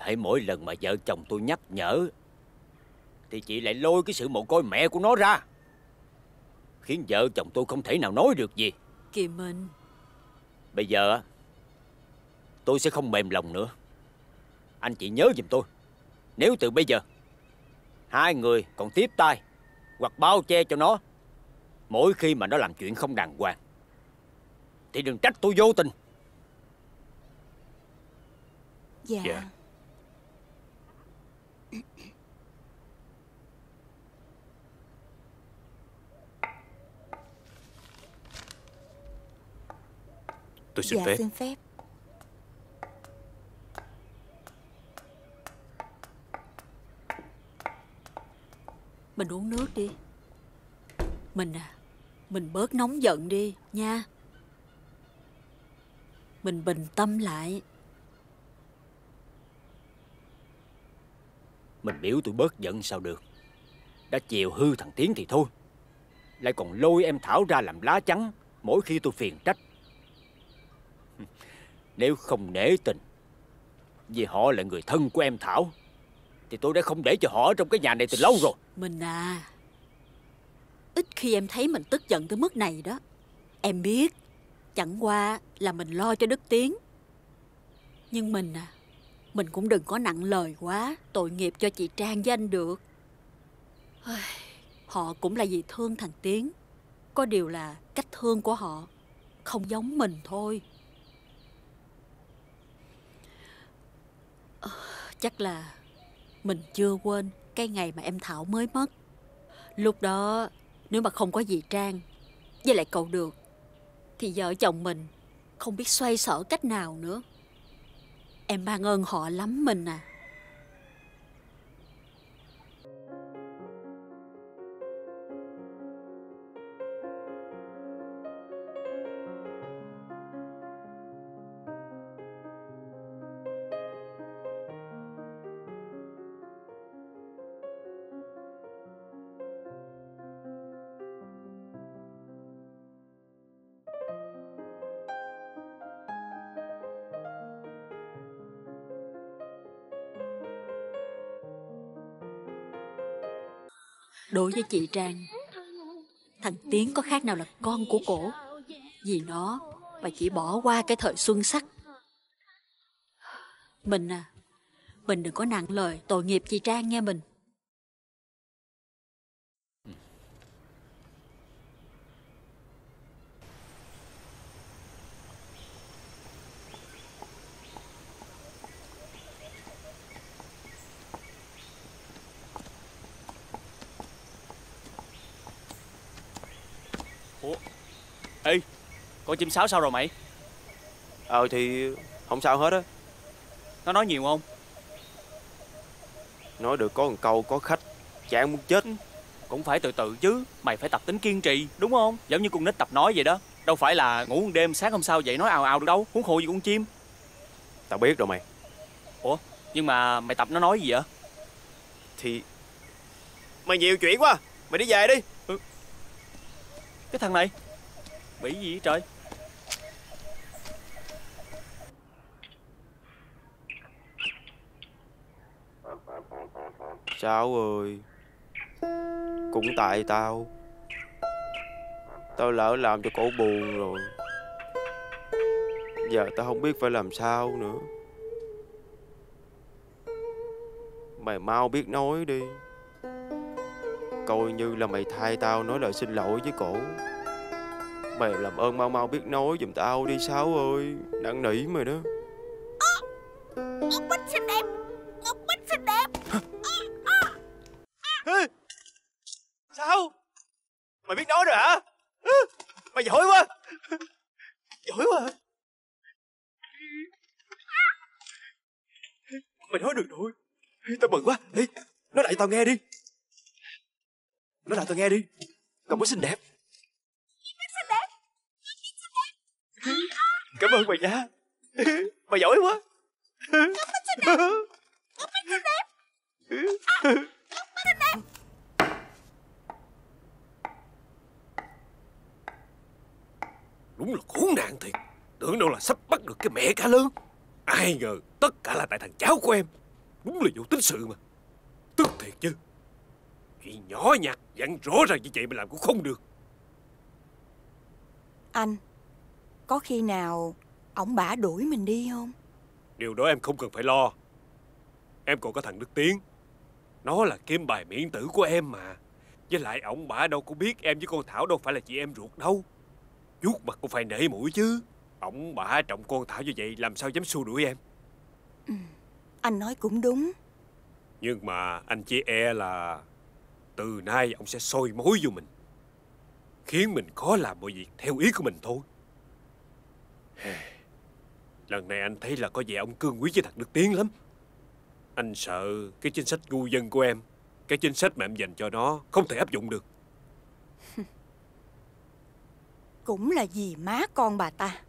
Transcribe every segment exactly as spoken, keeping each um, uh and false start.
Hễ mỗi lần mà vợ chồng tôi nhắc nhở thì chị lại lôi cái sự mồ côi mẹ của nó ra, khiến vợ chồng tôi không thể nào nói được gì. Kìa mình, bây giờ tôi sẽ không mềm lòng nữa. Anh chị nhớ giùm tôi, nếu từ bây giờ hai người còn tiếp tay hoặc bao che cho nó mỗi khi mà nó làm chuyện không đàng hoàng, thì đừng trách tôi vô tình. Dạ, dạ. Tôi xin dạ, phép. Xin phép. Mình uống nước đi. Mình à, mình bớt nóng giận đi nha. Mình bình tâm lại. Mình biểu tụi bớt giận sao được. Đã chiều hư thằng Tiến thì thôi, lại còn lôi em Thảo ra làm lá chắn mỗi khi tôi phiền trách. Nếu không nể tình, vì họ là người thân của em Thảo, thì tôi đã không để cho họ ở trong cái nhà này từ lâu rồi. Mình à, ít khi em thấy mình tức giận tới mức này đó. Em biết, chẳng qua là mình lo cho Đức Tiến. Nhưng mình à, mình cũng đừng có nặng lời quá, tội nghiệp cho chị Trang với anh được. Họ cũng là vì thương thằng Tiến, có điều là cách thương của họ không giống mình thôi. Chắc là mình chưa quên cái ngày mà em Thảo mới mất. Lúc đó nếu mà không có dì Trang với lại cậu được, thì vợ chồng mình không biết xoay sở cách nào nữa. Em mang ơn họ lắm mình à. Đối với chị Trang, thằng Tiến có khác nào là con của cổ. Vì nó mà chỉ bỏ qua cái thời xuân sắc. Mình à, mình đừng có nặng lời, tội nghiệp chị Trang nghe mình. Ê, con chim sáo sao rồi mày? Ờ thì không sao hết á. Nó nói nhiều không? Nói được có một câu, có khách chán muốn chết. Cũng phải từ từ chứ, mày phải tập tính kiên trì, đúng không? Giống như con nít tập nói vậy đó. Đâu phải là ngủ một đêm sáng hôm sau vậy nói ào ào được đâu. Huống hồ gì con chim. Tao biết rồi mày. Ủa, nhưng mà mày tập nó nói gì vậy? Thì mày nhiều chuyện quá, mày đi về đi. Ừ. Cái thằng này bị gì vậy trời? Sao ơi, cũng tại tao. Tao lỡ làm cho cổ buồn rồi, giờ tao không biết phải làm sao nữa. Mày mau biết nói đi, coi như là mày thay tao nói lời xin lỗi với cổ. Mày làm ơn mau mau biết nói giùm tao đi Sáu ơi, năn nỉ mày đó. À, Ngọc Bích xinh đẹp, Ngọc Bích xinh đẹp. À, à, à. Ê, Sáu, mày biết nói rồi hả? À, mày giỏi quá, giỏi quá. Mày nói được rồi, tao mừng quá. Ê, nói lại tao nghe đi, nói lại tao nghe đi. Ngọc Bích xinh đẹp. Cảm ơn mày nha, mày giỏi quá. Đúng là khốn nạn thiệt. Tưởng đâu là sắp bắt được cái mẹ cá lớn, ai ngờ tất cả là tại thằng cháu của em. Đúng là vụ tính sự mà. Tức thiệt chứ. Chuyện nhỏ nhặt dặn rõ ràng như vậy mà làm cũng không được. Anh, có khi nào ổng bả đuổi mình đi không? Điều đó em không cần phải lo. Em còn có thằng Đức Tiến. Nó là kim bài miễn tử của em mà. Với lại ổng bả đâu có biết em với con Thảo đâu phải là chị em ruột đâu. Vuốt mặt cũng phải nể mũi chứ. Ổng bả trọng con Thảo như vậy làm sao dám xua đuổi em. Ừ, anh nói cũng đúng. Nhưng mà anh chỉ e là từ nay ổng sẽ soi mối vô mình, khiến mình khó làm mọi việc theo ý của mình thôi. Lần này anh thấy là có vẻ ông cương quyết với thằng Đức Tiến lắm. Anh sợ cái chính sách ngu dân của em, cái chính sách mà em dành cho nó không thể áp dụng được. Cũng là vì má con bà ta.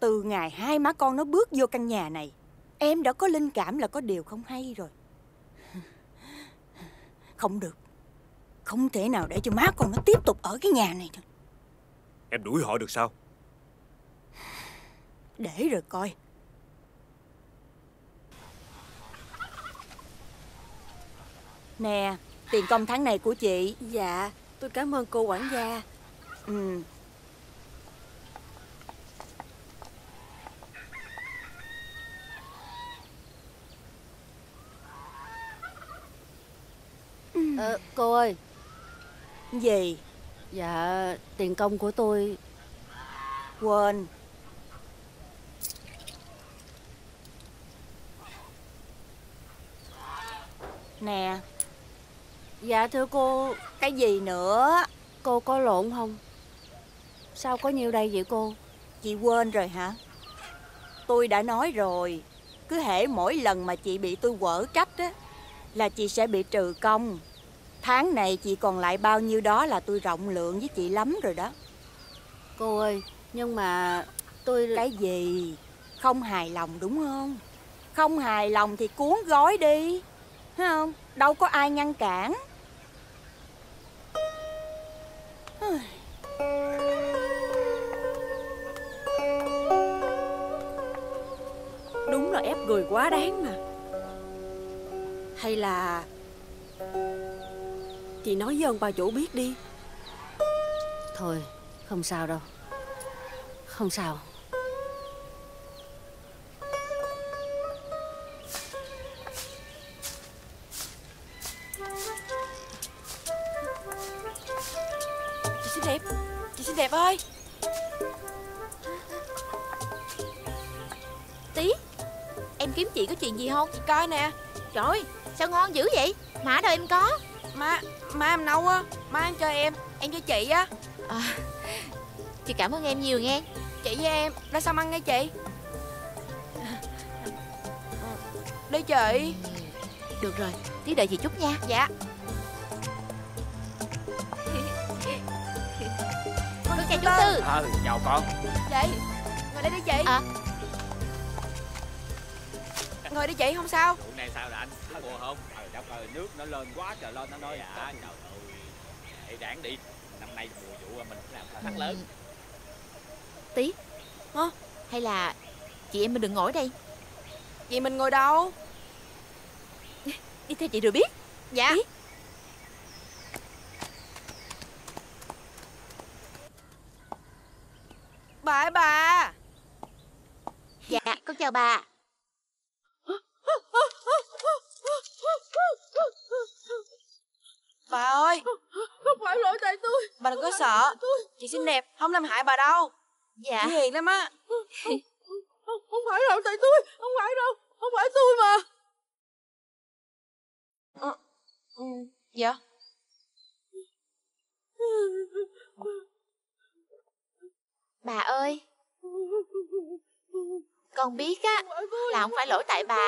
Từ ngày hai má con nó bước vô căn nhà này, em đã có linh cảm là có điều không hay rồi. Không được. Không thể nào để cho má con nó tiếp tục ở cái nhà này được. Em đuổi họ được sao? Để rồi coi. Nè, tiền công tháng này của chị. Dạ, tôi cảm ơn cô quản gia. Ừ. Ờ, cô ơi. Gì? Dạ, tiền công của tôi. Quên. Nè. Dạ thưa cô. Cái gì nữa? Cô có lộn không? Sao có nhiêu đây vậy cô? Chị quên rồi hả? Tôi đã nói rồi. Cứ hễ mỗi lần mà chị bị tôi quở trách á, là chị sẽ bị trừ công. Tháng này chị còn lại bao nhiêu đó là tôi rộng lượng với chị lắm rồi đó. Cô ơi, nhưng mà tôi... Cái gì? Không hài lòng đúng không? Không hài lòng thì cuốn gói đi. Thấy không? Đâu có ai ngăn cản. Đúng là ép người quá đáng mà. Hay là... chị nói với ông bà chủ biết đi. Thôi, không sao đâu. Không sao. Chị xinh đẹp. Chị xinh đẹp ơi. Tí, em kiếm chị có chuyện gì không? Chị coi nè. Trời ơi, sao ngon dữ vậy? Má đâu em có. Má, má em nấu á. Má ăn cho em, em cho chị á. À, chị cảm ơn em nhiều nghe. Chị với em đã xong ăn nghe chị. Đi chị. Được rồi, tí đợi chị chút nha. Dạ. Con chào chú Tư. Ờ, chào con. Chị, ngồi đây đi chị. À, ngồi đi chị, không sao. Hôm nay sao rồi anh? Có buồn không? Trời, nước nó lên quá trời lên, nó nói dạ trời ơi hãy ráng đi, năm nay mùa vụ mình làm thắng lớn. Tí, hả? Hay là chị em mình đừng ngồi đây. Vậy mình ngồi đâu? Đi theo chị rồi biết. Dạ. Tí. Bà ơi bà. Dạ, con chào bà. Bà ơi, không phải lỗi tại tôi. Bà đừng có sợ, chị xinh đẹp không làm hại bà đâu. Dạ, chị hiền lắm á. Không, không, không phải lỗi tại tôi. Không phải đâu, không phải tôi mà. À, ừ, dạ. Bà ơi, con biết á là không phải lỗi tại bà.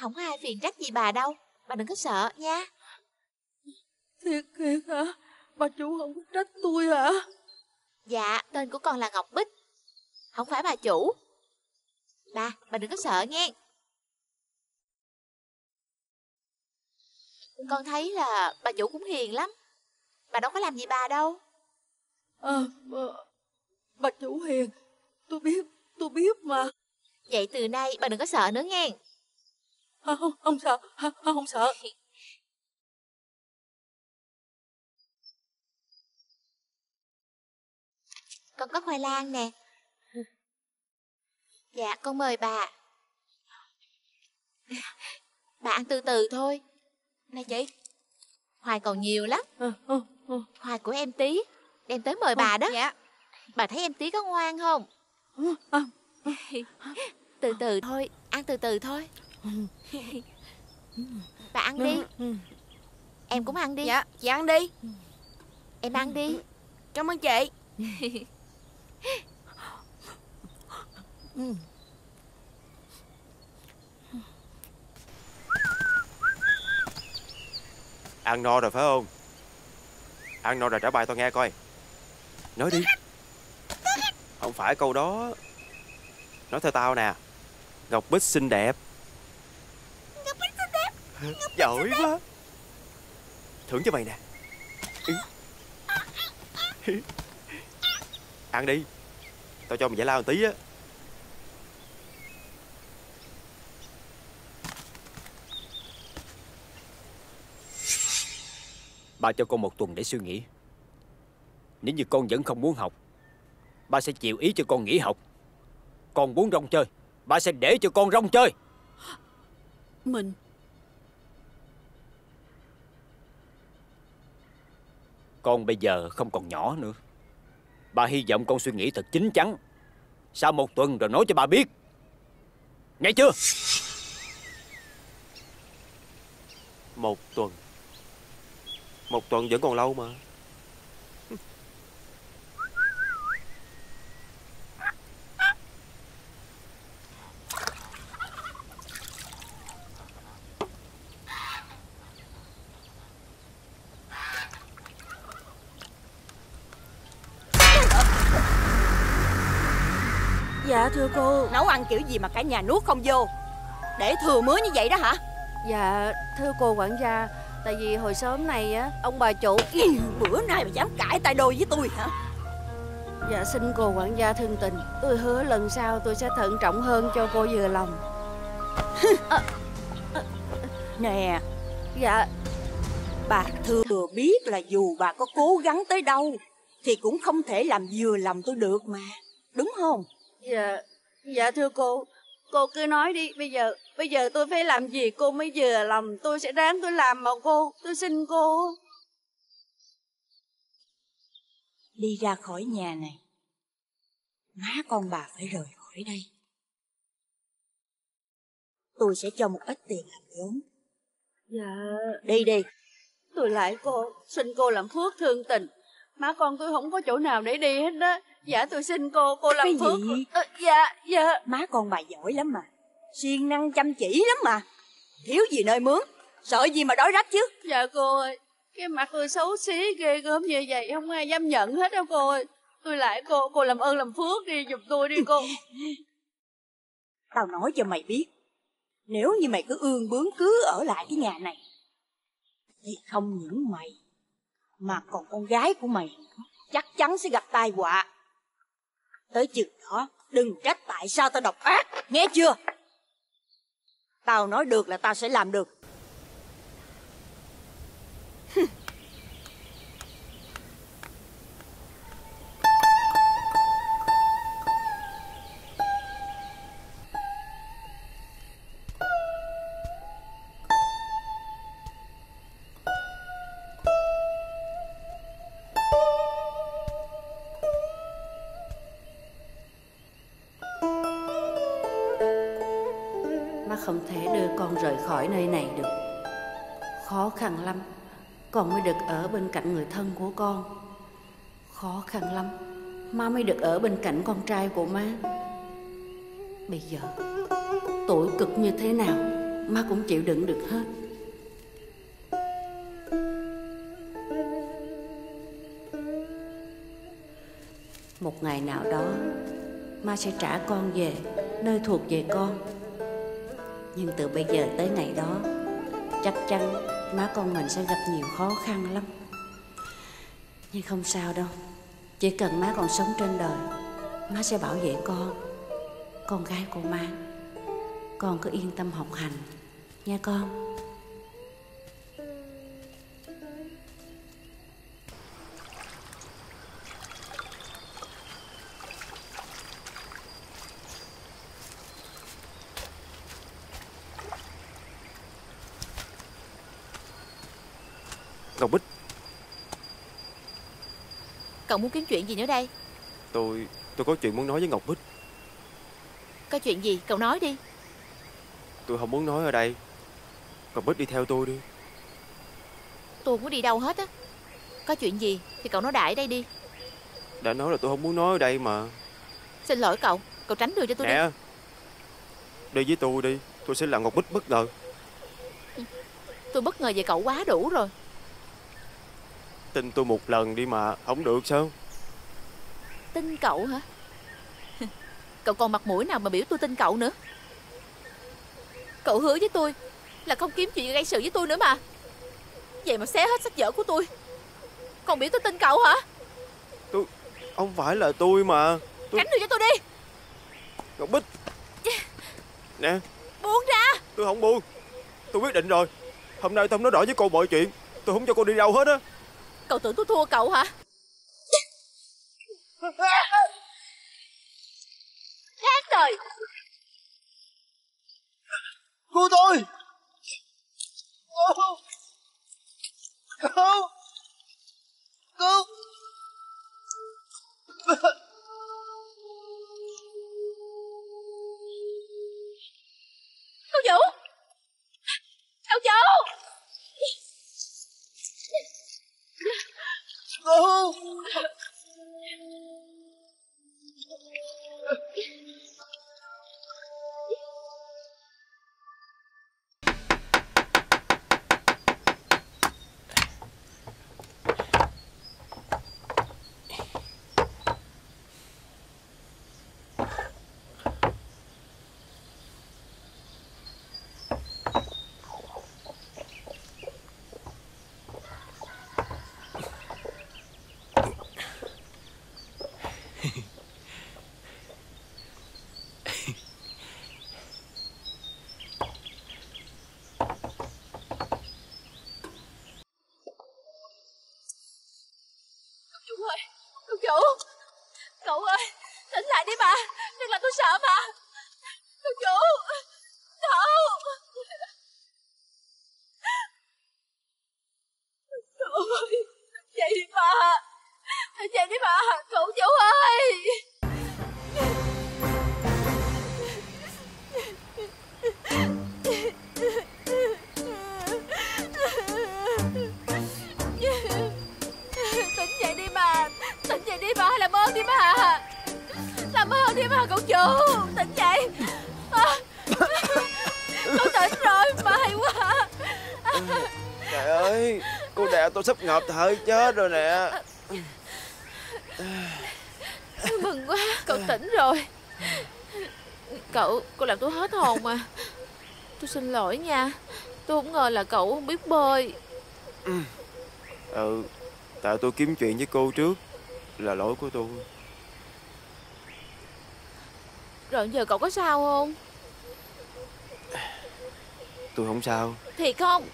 Không có ai phiền trách gì bà đâu. Bà đừng có sợ nha. Thiệt thiệt hả? Bà chủ không có trách tôi hả? Dạ, tên của con là Ngọc Bích, không phải bà chủ. Bà, bà đừng có sợ nghe. Con thấy là bà chủ cũng hiền lắm. Bà đâu có làm gì bà đâu. Ờ, à, bà, bà chủ hiền. Tôi biết, tôi biết mà. Vậy từ nay bà đừng có sợ nữa nghe. Không, không sợ, không, không sợ. Con có khoai lang nè. Dạ, con mời bà. Bà ăn từ từ thôi. Nè chị, khoai còn nhiều lắm. Khoai của em Tí, đem tới mời bà đó. Dạ. Bà thấy em Tí có ngoan không? Từ từ thôi, ăn từ từ thôi. Bà ăn đi. Em cũng ăn đi. Dạ, chị ăn đi. Em ăn đi. Cảm ơn chị. Ăn no rồi phải không? Ăn no rồi trả bài tao nghe coi. Nói đi. Không phải câu đó. Nói theo tao nè. Ngọc Bích xinh đẹp. Ngọc Bích xinh đẹp. Ngọc Bích giỏi xinh quá đẹp. Thưởng cho mày nè. Ừ. Ăn đi. Tao cho mày giải lao một tí á. Ba cho con một tuần để suy nghĩ. Nếu như con vẫn không muốn học, ba sẽ chịu ý cho con nghỉ học. Con muốn rong chơi, ba sẽ để cho con rong chơi. Mình Con bây giờ không còn nhỏ nữa. Ba hy vọng con suy nghĩ thật chín chắn. Sau một tuần rồi nói cho ba biết. Nghe chưa? Một tuần. Một tuần vẫn còn lâu mà. Dạ thưa cô. Nấu ăn kiểu gì mà cả nhà nuốt không vô? Để thừa mứa như vậy đó hả? Dạ thưa cô quản gia, tại vì hồi sớm này á, ông bà chủ... Bữa nay mà dám cãi tay đôi với tôi hả? Dạ xin cô quản gia thương tình. Tôi hứa lần sau tôi sẽ thận trọng hơn cho cô vừa lòng. à, à, Nè. Dạ. Bà thừa biết là dù bà có cố gắng tới đâu thì cũng không thể làm vừa lòng tôi được mà, đúng không? Dạ. Dạ thưa cô. Cô cứ nói đi. Bây giờ Bây giờ tôi phải làm gì cô mới vừa lòng? Tôi sẽ ráng tôi làm mà cô. Tôi xin cô. Đi ra khỏi nhà này. Má con bà phải rời khỏi đây. Tôi sẽ cho một ít tiền làm vốn. Dạ. Đi đi. Tôi lại cô. Xin cô làm phước thương tình. Má con tôi không có chỗ nào để đi hết đó. Dạ tôi xin cô. Cô làm cái phước gì? À, dạ dạ. Má con bà giỏi lắm mà, siêng năng chăm chỉ lắm mà, thiếu gì nơi mướn, sợ gì mà đói rách chứ. Dạ cô ơi, cái mặt tôi xấu xí ghê gớm như vậy không ai dám nhận hết đâu cô ơi. Tôi lại cô, cô làm ơn làm phước đi giùm tôi đi cô. Tao nói cho mày biết, nếu như mày cứ ương bướng cứ ở lại cái nhà này thì không những mày mà còn con gái của mày chắc chắn sẽ gặp tai họa. Tới chừng đó đừng trách tại sao tao độc ác, nghe chưa? Tao nói được là tao sẽ làm được. Không thể đưa con rời khỏi nơi này được. Khó khăn lắm con mới được ở bên cạnh người thân của con. Khó khăn lắm má mới được ở bên cạnh con trai của má. Bây giờ tuổi cực như thế nào má cũng chịu đựng được hết. Một ngày nào đó má sẽ trả con về nơi thuộc về con. Nhưng từ bây giờ tới ngày đó, chắc chắn má con mình sẽ gặp nhiều khó khăn lắm. Nhưng không sao đâu. Chỉ cần má còn sống trên đời, má sẽ bảo vệ con. con gái cô mang. Con cứ yên tâm học hành nha con. Ngọc Bích, cậu muốn kiếm chuyện gì nữa đây? Tôi... tôi có chuyện muốn nói với Ngọc Bích. Có chuyện gì? Cậu nói đi. Tôi không muốn nói ở đây. Ngọc Bích đi theo tôi đi. Tôi không có đi đâu hết á. Có chuyện gì thì cậu nói đại ở đây đi. Đã nói là tôi không muốn nói ở đây mà. Xin lỗi cậu, cậu tránh đường cho tôi. Nè, đi đi với tôi đi. Tôi sẽ làm Ngọc Bích bất ngờ. Tôi bất ngờ về cậu quá đủ rồi. Tin tôi một lần đi mà, không được sao? Tin cậu hả? Cậu còn mặt mũi nào mà biểu tôi tin cậu nữa? Cậu hứa với tôi là không kiếm chuyện gây sự với tôi nữa mà. Vậy mà xé hết sách vở của tôi, còn biểu tôi tin cậu hả? Tôi... không phải là tôi mà tôi... Cánh đường cho tôi đi. Ngọc Bích. Nè, buông ra. Tôi không buông. Tôi quyết định rồi. Hôm nay tôi không nói rõ với cô mọi chuyện. Tôi không cho cô đi đâu hết á. Cậu tưởng tôi thua cậu hả? Hết rồi. Cứu tôi. Cứu. Cứu. Cứu. Cậu Vũ. Cậu Vũ. Cứu. Sắp ngợp thở chết rồi nè. Mừng quá, cậu tỉnh rồi. Cậu, cậu làm tôi hết hồn mà. Tôi xin lỗi nha. Tôi không ngờ là cậu không biết bơi. Ừ, tại tôi kiếm chuyện với cô trước, là lỗi của tôi. Rồi giờ cậu có sao không? Tôi không sao. Thiệt không?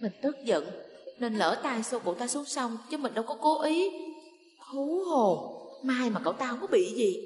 Mình tức giận nên lỡ tay xô cậu ta xuống sông, chứ mình đâu có cố ý. Hú hồn, may mà cậu ta không có bị gì.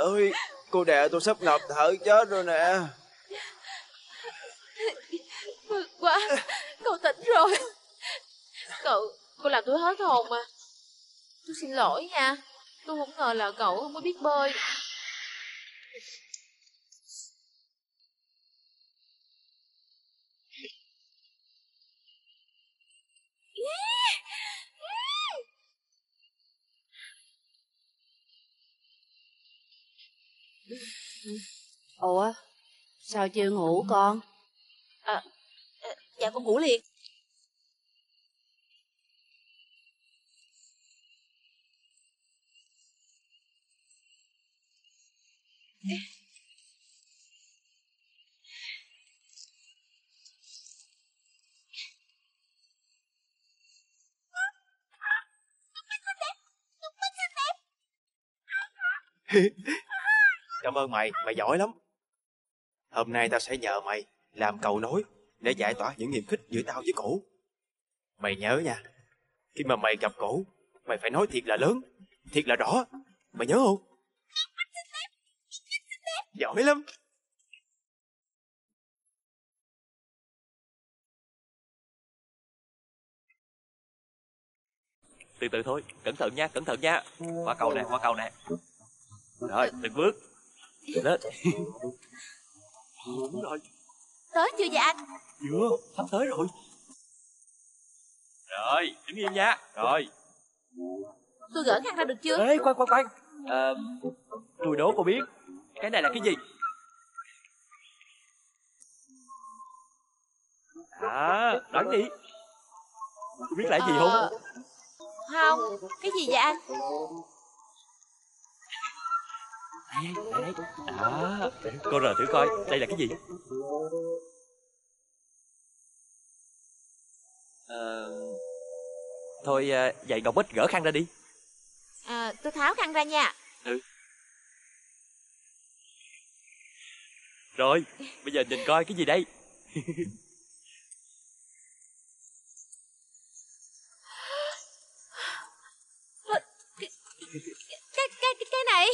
ơi, cô đệ tôi sắp ngập thở chết rồi nè. Mực quá, cậu tỉnh rồi. Cậu, cô làm tôi hết hồn mà. Tôi xin lỗi nha, tôi không ngờ là cậu không có biết bơi. Ủa, sao chưa ngủ con? À, dạ con ngủ liền. Cảm ơn mày, mày giỏi lắm. Hôm nay tao sẽ nhờ mày làm cầu nối để giải tỏa những hiềm khích giữa tao với cổ. Mày nhớ nha, khi mà mày gặp cổ, mày phải nói thiệt là lớn, thiệt là rõ. Mày nhớ không? Giỏi lắm. Từ từ thôi, cẩn thận nha, cẩn thận nha. Qua cầu nè, qua cầu nè. Rồi, từng bước. Lên. Đúng rồi. Tới chưa vậy anh? Chưa, sắp tới rồi. Rồi, đứng yên nha. Rồi. Tôi gỡ khăn ra được chưa? Ê, khoan, khoan, khoan. Ờ, tôi đố cô biết cái này là cái gì? À, đoán đi. Cô biết lại gì không? Ờ, không, cái gì vậy anh? Đấy, đấy. À, cô rồi thử coi, đây là cái gì? À, thôi vậy Ngọc Bích gỡ khăn ra đi. À, tôi tháo khăn ra nha. Ừ. Rồi, bây giờ nhìn coi cái gì đây. Cái, cái, cái này.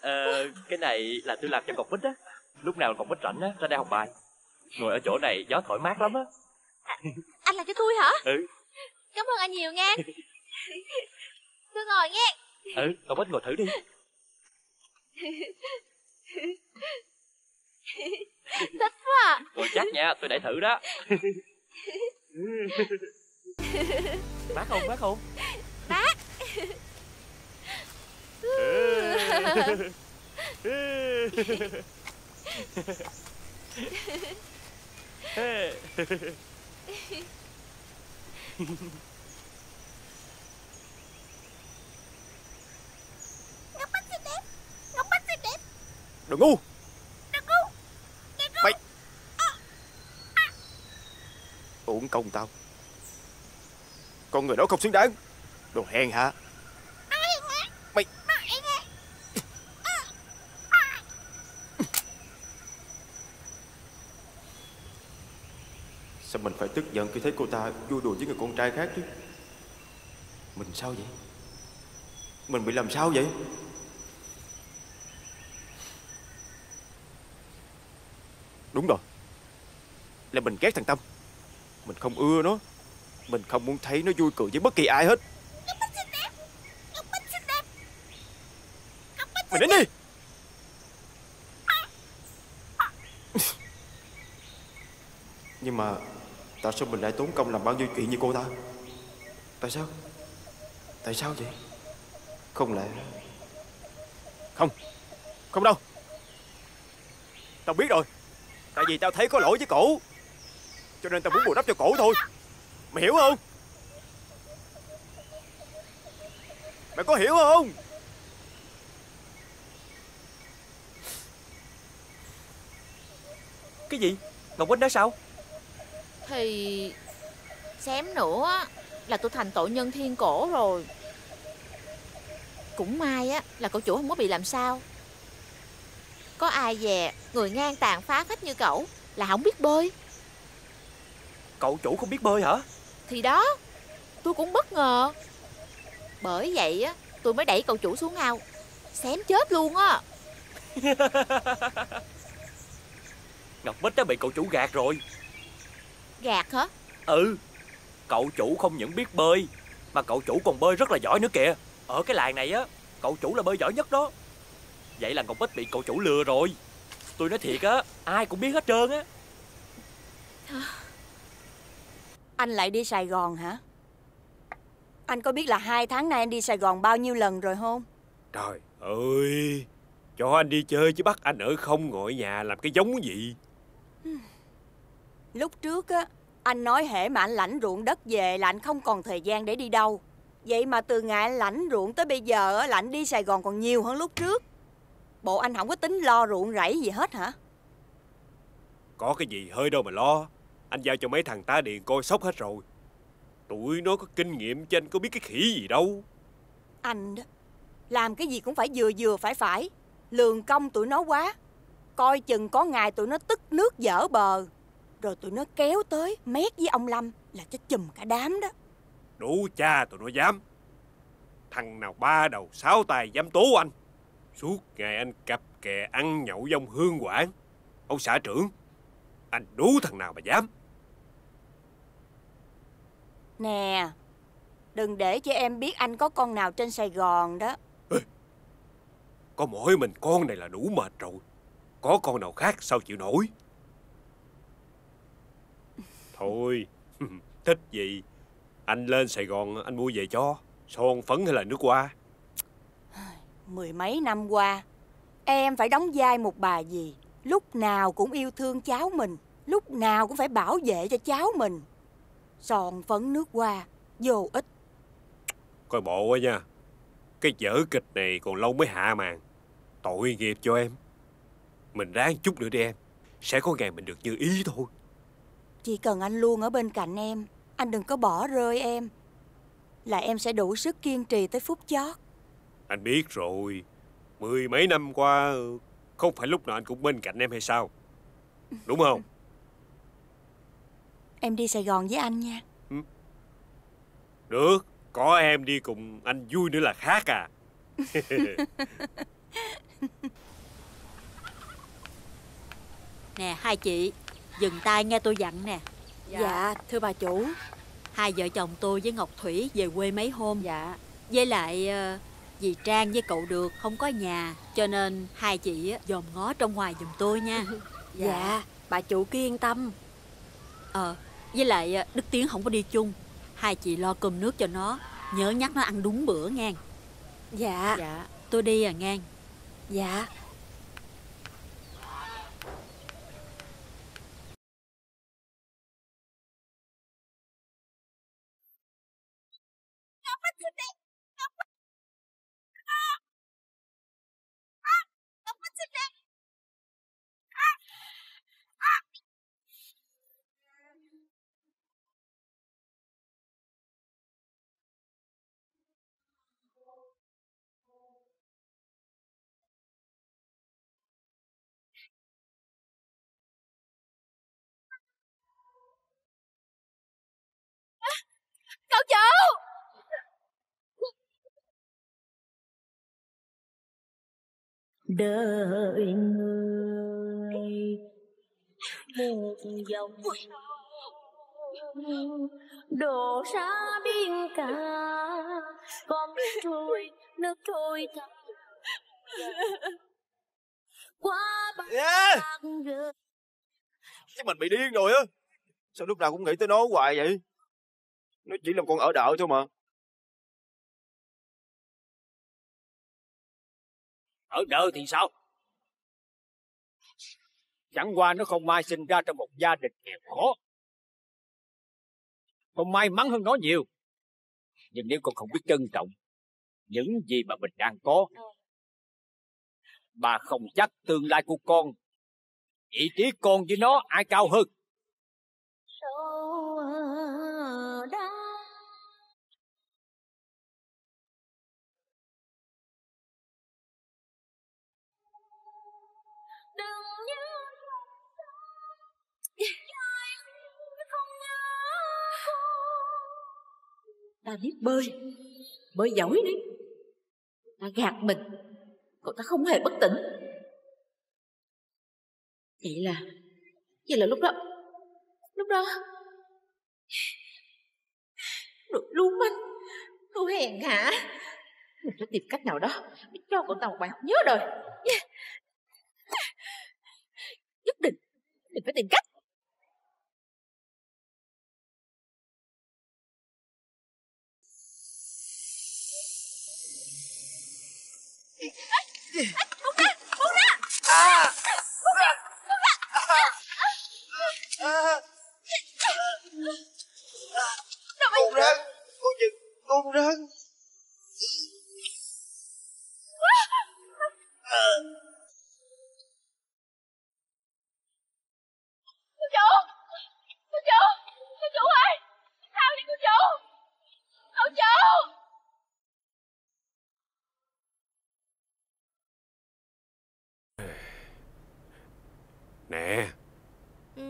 Ờ, cái này là tôi làm cho Ngọc Bích á. Lúc nào Ngọc Bích rảnh á, ra đây học bài. Ngồi ở chỗ này gió thoải mát lắm á. À, anh làm cho tôi hả? Ừ. Cảm ơn anh nhiều nha. Tôi ngồi nghe. Ừ, Ngọc Bích ngồi thử đi. Thích quá à. Ngồi chắc nha, tôi để thử đó. Mát không, mát không? Mát. Ngọc Bích xinh đẹp, Ngọc Bích xinh đẹp. Đừng ngu, đừng ngu, đừng ngu. Mày uổng công tao. Con người đó không xứng đáng. Đồ hèn hả? Sao mình phải tức giận khi thấy cô ta vui đùa với người con trai khác chứ? Mình sao vậy? Mình bị làm sao vậy? Đúng rồi, là mình ghét thằng Tâm. Mình không ưa nó. Mình không muốn thấy nó vui cười với bất kỳ ai hết. Mày đến đi. Nhưng mà tại sao mình lại tốn công làm bao nhiêu chuyện như cô ta? Tại sao? Tại sao vậy? Không lẽ... Không, không đâu. Tao biết rồi. Tại vì tao thấy có lỗi với cổ, cho nên tao muốn bù đắp cho cổ thôi. Mày hiểu không? Mày có hiểu không? Cái gì? Ngọc Bích nói sao? Thì... xém nữa là tôi thành tội nhân thiên cổ rồi. Cũng may á là cậu chủ không có bị làm sao. Có ai về người ngang tàn phá phách như cậu là không biết bơi. Cậu chủ không biết bơi hả? Thì đó, tôi cũng bất ngờ. Bởi vậy á, tôi mới đẩy cậu chủ xuống ao, xém chết luôn á. Ngọc Bích đã bị cậu chủ gạt rồi. Gạt hả? Ừ. Cậu chủ không những biết bơi mà cậu chủ còn bơi rất là giỏi nữa kìa. Ở cái làng này á, cậu chủ là bơi giỏi nhất đó. Vậy là Ngọc Bích bị cậu chủ lừa rồi. Tôi nói thiệt á, ai cũng biết hết trơn á. Anh lại đi Sài Gòn hả? Anh có biết là hai tháng nay anh đi Sài Gòn bao nhiêu lần rồi không? Trời ơi, cho anh đi chơi chứ bắt anh ở không ngồi nhà làm cái giống gì. Lúc trước á, anh nói hễ mà anh lãnh ruộng đất về là anh không còn thời gian để đi đâu. Vậy mà từ ngày anh lãnh ruộng tới bây giờ á, là anh đi Sài Gòn còn nhiều hơn lúc trước. Bộ anh không có tính lo ruộng rẫy gì hết hả? Có cái gì hơi đâu mà lo. Anh giao cho mấy thằng tá điền coi sóc hết rồi. Tụi nó có kinh nghiệm chứ anh có biết cái khỉ gì đâu. Anh đó, làm cái gì cũng phải vừa vừa phải phải. Lường công tụi nó quá. Coi chừng có ngày tụi nó tức nước dở bờ, rồi tụi nó kéo tới mét với ông Lâm là chết chùm cả đám đó. Đủ cha tụi nó dám. Thằng nào ba đầu sáu tay dám tố anh. Suốt ngày anh cặp kè ăn nhậu dông hương quảng ông xã trưởng. Anh đố thằng nào mà dám. Nè, đừng để cho em biết anh có con nào trên Sài Gòn đó. Ê, có mỗi mình con này là đủ mệt rồi. Có con nào khác sao chịu nổi. Thôi, thích gì anh lên Sài Gòn anh mua về cho. Son phấn hay là nước hoa. Mười mấy năm qua em phải đóng vai một bà gì, lúc nào cũng yêu thương cháu mình, lúc nào cũng phải bảo vệ cho cháu mình. Son phấn nước hoa vô ích. Coi bộ á nha, cái vở kịch này còn lâu mới hạ màn. Tội nghiệp cho em. Mình ráng chút nữa đi em, sẽ có ngày mình được như ý thôi. Chỉ cần anh luôn ở bên cạnh em, anh đừng có bỏ rơi em, là em sẽ đủ sức kiên trì tới phút chót. Anh biết rồi. Mười mấy năm qua không phải lúc nào anh cũng bên cạnh em hay sao? Đúng không? Em đi Sài Gòn với anh nha. Được, có em đi cùng anh vui nữa là khác à. Nè hai chị, dừng tay nghe tôi dặn nè. Dạ, dạ thưa bà chủ. Hai vợ chồng tôi với Ngọc Thủy về quê mấy hôm. Dạ. Với lại dì Trang với cậu Được không có nhà, cho nên hai chị dòm ngó trong ngoài giùm tôi nha. Dạ, dạ bà chủ cứ yên tâm. Ờ, với lại Đức Tiến không có đi chung. Hai chị lo cơm nước cho nó, nhớ nhắc nó ăn đúng bữa nghe. Dạ. Dạ, tôi đi à nghe. Dạ. Cậu chủ! Đời người một dòng đổ ra biển cả, con trôi nước trôi chậm quá bạc yeah. Chứ mình bị điên rồi á, sao lúc nào cũng nghĩ tới nó hoài vậy? Nó chỉ làm con ở đợi thôi mà. Ở đợi thì sao? Chẳng qua nó không may sinh ra trong một gia đình nghèo khó. Con may mắn hơn nó nhiều. Nhưng nếu con không biết trân trọng những gì mà mình đang có, bà không chắc tương lai của con, vị trí con với nó ai cao hơn. Ta biết bơi, bơi giỏi đấy. Ta gạt mình, cậu ta không hề bất tỉnh. Vậy là Vậy là lúc đó Lúc đó Được lưu manh, tôi hèn hả. Mình phải tìm cách nào đó để cho cậu ta một bài học nhớ đời. Nhất định mình phải tìm cách. Buông ra, buông ra, buông ra, buông ra. Con rắn, con giật, con rắn. Cô chủ, cô chủ, cô chủ ơi, sao vậy cô chủ, cô chủ. Nè, ừ.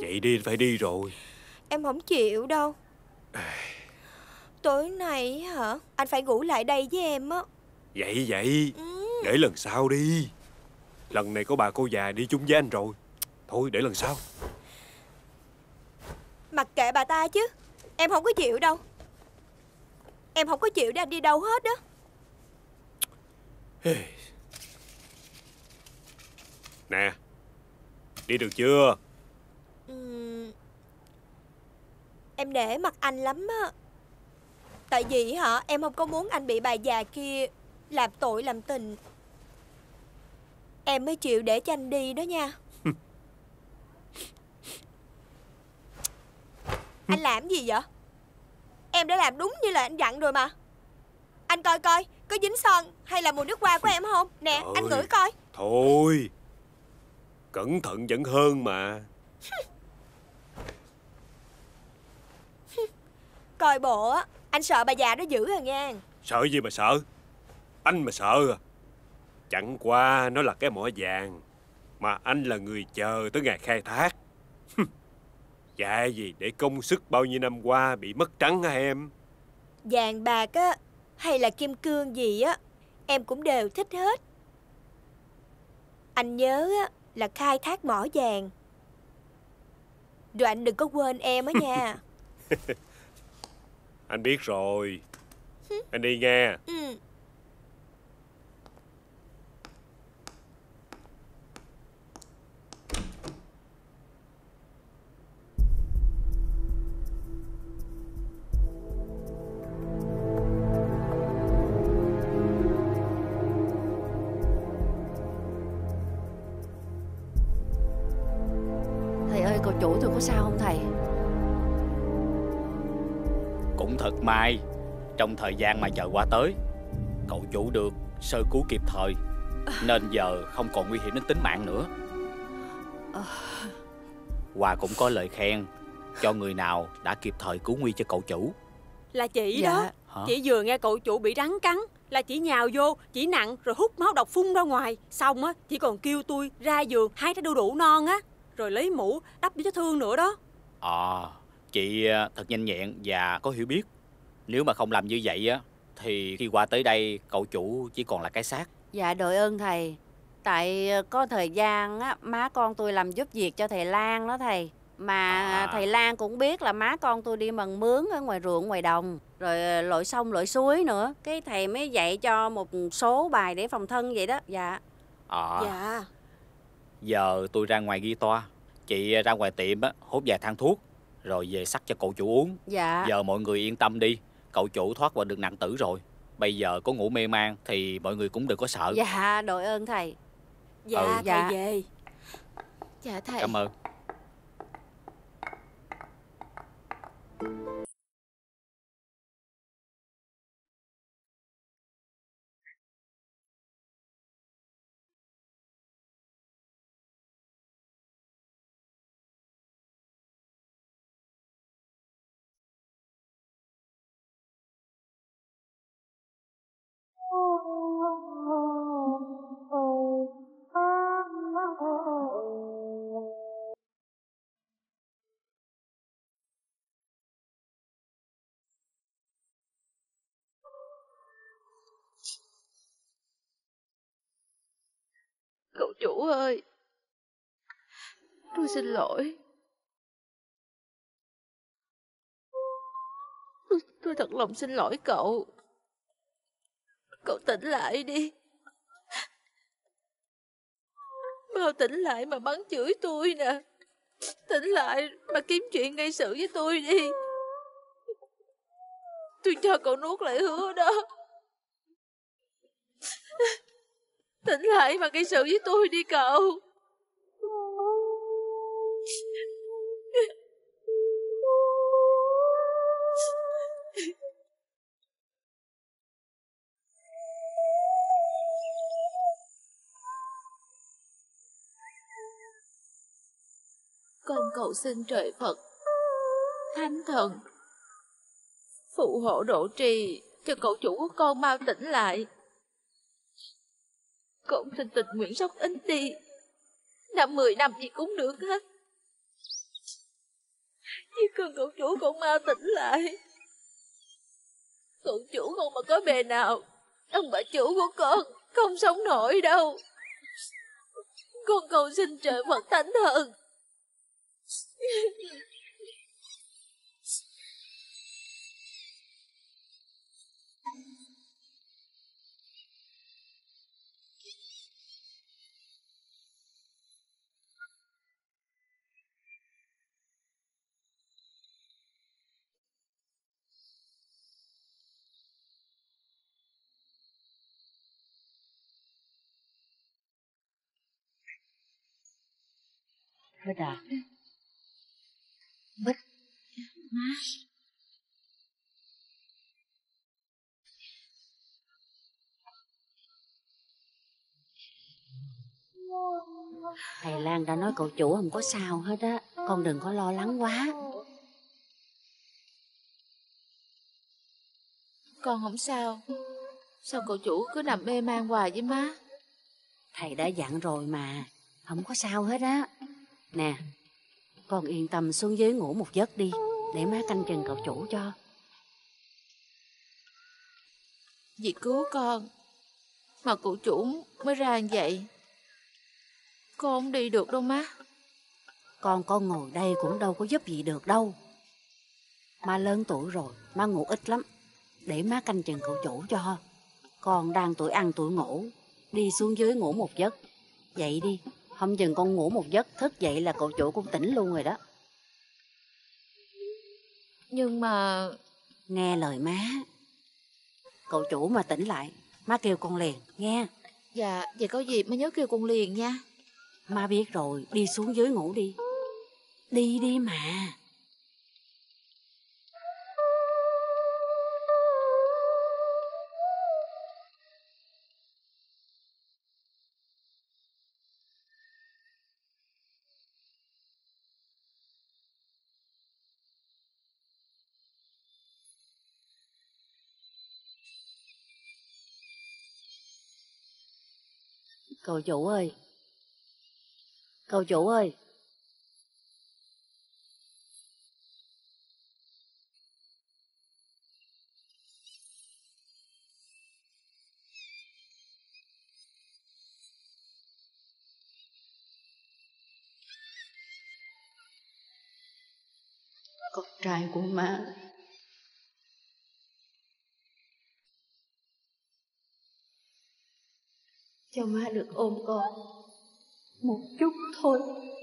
Vậy đi phải đi rồi. Em không chịu đâu. À... Tối nay hả, anh phải ngủ lại đây với em á. Vậy vậy, ừ. Để lần sau đi. Lần này có bà cô già đi chung với anh rồi. Thôi để lần sau. Mặc kệ bà ta chứ, em không có chịu đâu. Em không có chịu để anh đi đâu hết đó. Nè, đi được chưa? Ừ, em để mặt anh lắm á. Tại vì hả, em không có muốn anh bị bà già kia làm tội làm tình. Em mới chịu để cho anh đi đó nha. Anh làm gì vậy? Em đã làm đúng như là anh dặn rồi mà. Anh coi coi, có dính son hay là mùi nước hoa của em không? Nè, thôi, anh ngửi coi. Thôi, cẩn thận vẫn hơn mà. Coi bộ á, anh sợ bà già đó dữ à nha. Sợ gì mà sợ. Anh mà sợ à? Chẳng qua nó là cái mỏ vàng mà anh là người chờ tới ngày khai thác. Dạ gì để công sức bao nhiêu năm qua bị mất trắng hả em? Vàng bạc á hay là kim cương gì á, em cũng đều thích hết. Anh nhớ á là khai thác mỏ vàng. Rồi anh đừng có quên em á nha. Anh biết rồi. Anh đi nghe. Ừ. Sao không thầy? Cũng thật may, trong thời gian mà chờ qua tới, cậu chủ được sơ cứu kịp thời, nên giờ không còn nguy hiểm đến tính mạng nữa. Hòa cũng có lời khen cho người nào đã kịp thời cứu nguy cho cậu chủ. Là chị đó. Hả? Chị vừa nghe cậu chủ bị rắn cắn là chị nhào vô, chị nặng rồi hút máu độc phun ra ngoài. Xong á, chị còn kêu tôi ra giường hai trái đu đủ non á, rồi lấy mũ đắp cho thương nữa đó. À, chị thật nhanh nhẹn và có hiểu biết. Nếu mà không làm như vậy á, thì khi qua tới đây cậu chủ chỉ còn là cái xác. Dạ đội ơn thầy. Tại có thời gian á, má con tôi làm giúp việc cho thầy Lan đó thầy. Mà à, thầy Lan cũng biết là má con tôi đi mần mướn ở ngoài ruộng ngoài đồng, rồi lội sông lội suối nữa. Cái thầy mới dạy cho một số bài để phòng thân vậy đó. Dạ. À, dạ. Giờ tôi ra ngoài ghi toa, chị ra ngoài tiệm á, hốt vài thang thuốc rồi về sắc cho cậu chủ uống. Dạ. Giờ mọi người yên tâm đi, cậu chủ thoát qua được nạn tử rồi. Bây giờ có ngủ mê man thì mọi người cũng đừng có sợ. Dạ đội ơn thầy. Dạ, ừ. Dạ thầy về. Dạ thầy. Cảm ơn. Cậu chủ ơi, Tôi xin lỗi. Tôi thật lòng xin lỗi cậu. Cậu tỉnh lại đi. Mau tỉnh lại mà bắn chửi tôi nè. Tỉnh lại mà kiếm chuyện gây sự với tôi đi. Tôi cho cậu nuốt lại hứa đó. Tỉnh lại mà gây sự với tôi đi cậu. Con cầu xin trời Phật, Thánh Thần phù hộ độ trì cho cậu chủ của con mau tỉnh lại. Con xin tình nguyện sống ít đi, năm mười năm gì cũng được hết, chỉ cần cậu chủ con mau tỉnh lại. Cậu chủ con mà có bề nào, ông bà chủ của con không sống nổi đâu. Con cầu xin trời Phật, Thánh Thần. Thôi Đạt, Bích, má, thầy Lan đã nói cậu chủ không có sao hết á, con đừng có lo lắng quá. Con không sao. Sao cậu chủ cứ nằm mê man hoài với má? Thầy đã dặn rồi mà, không có sao hết á. Nè, con yên tâm xuống dưới ngủ một giấc đi, để má canh chừng cậu chủ cho. Vì cứu con mà cậu chủ mới ra như vậy. Con không đi được đâu má. Con con ngồi đây cũng đâu có giúp gì được đâu. Má lớn tuổi rồi, má ngủ ít lắm, để má canh chừng cậu chủ cho. Con đang tuổi ăn tuổi ngủ, đi xuống dưới ngủ một giấc. Dậy đi, không chừng con ngủ một giấc thức dậy là cậu chủ cũng tỉnh luôn rồi đó. Nhưng mà... Nghe lời má, cậu chủ mà tỉnh lại má kêu con liền nghe. Dạ, vậy có gì má nhớ kêu con liền nha. Má biết rồi, đi xuống dưới ngủ đi. Đi đi mà. Cậu chủ ơi, cậu chủ ơi. Con trai của má, cho má được ôm con một chút thôi.